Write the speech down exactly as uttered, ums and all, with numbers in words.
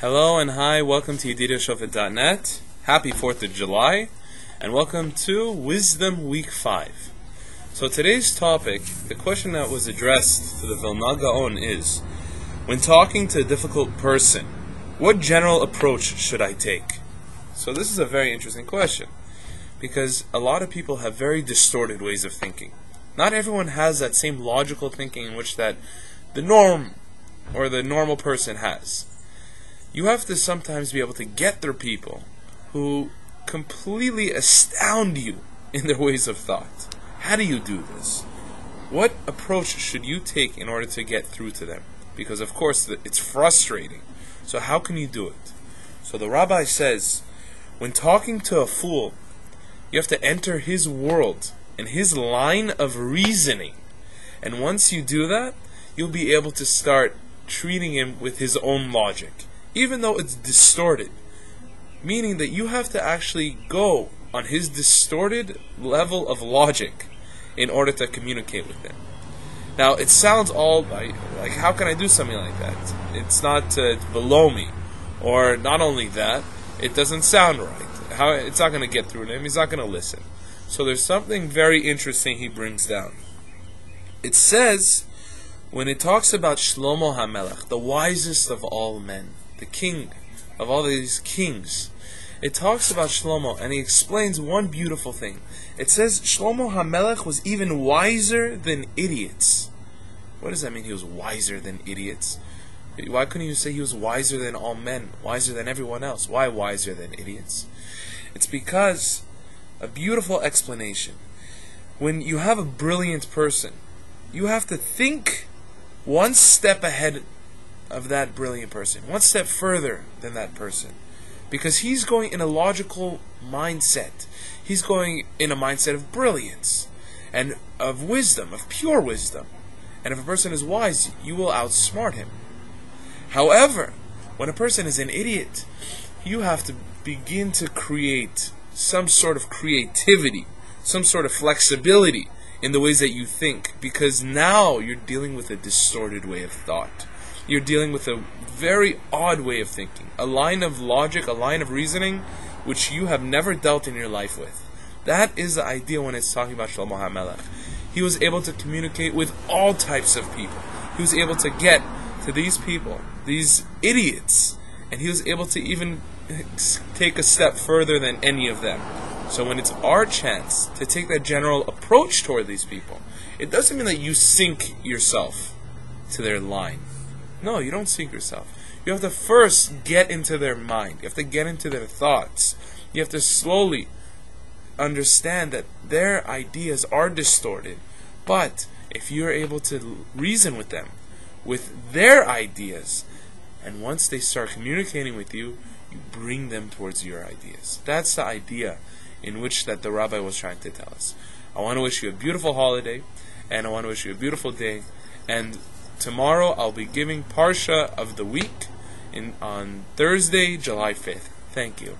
Hello and hi, welcome to Yedidahshofet dot net. Happy fourth of July, and welcome to Wisdom Week five. So today's topic, the question that was addressed to the Vilna Gaon is, when talking to a difficult person, what general approach should I take? So this is a very interesting question, because a lot of people have very distorted ways of thinking. Not everyone has that same logical thinking in which that the norm or the normal person has. You have to sometimes be able to get through people who completely astound you in their ways of thought. How do you do this? What approach should you take in order to get through to them? Because of course it's frustrating. So how can you do it? So the rabbi says, when talking to a fool, you have to enter his world and his line of reasoning. And once you do that, you'll be able to start treating him with his own logic, even though it's distorted, meaning that you have to actually go on his distorted level of logic in order to communicate with him. Now, it sounds all like, like how can I do something like that? It's not uh, below me, or not only that, it doesn't sound right. How, it's not going to get through to him, he's not going to listen. So there's something very interesting he brings down. It says, when it talks about Shlomo HaMelech, the wisest of all men, the king of all these kings, it talks about Shlomo, and he explains one beautiful thing. It says Shlomo HaMelech was even wiser than idiots. What does that mean, he was wiser than idiots? Why couldn't you say he was wiser than all men, wiser than everyone else? Why wiser than idiots? It's because, a beautiful explanation, when you have a brilliant person, you have to think one step ahead of that brilliant person, one step further than that person, because he's going in a logical mindset. He's going in a mindset of brilliance and of wisdom, of pure wisdom. And if a person is wise, you will outsmart him. However, when a person is an idiot, you have to begin to create some sort of creativity, some sort of flexibility in the ways that you think, because now you're dealing with a distorted way of thought. You're dealing with a very odd way of thinking, a line of logic, a line of reasoning, which you have never dealt in your life with. That is the idea when it's talking about Shlomo HaMelech. He was able to communicate with all types of people. He was able to get to these people, these idiots, and he was able to even take a step further than any of them. So when it's our chance to take that general approach toward these people, it doesn't mean that you sink yourself to their line. No, you don't sink yourself. You have to first get into their mind. You have to get into their thoughts. You have to slowly understand that their ideas are distorted. But if you're able to reason with them, with their ideas, and once they start communicating with you, you bring them towards your ideas. That's the idea in which that the rabbi was trying to tell us. I want to wish you a beautiful holiday, and I want to wish you a beautiful day, and tomorrow I'll be giving Parsha of the Week in, on Thursday, July fifth. Thank you.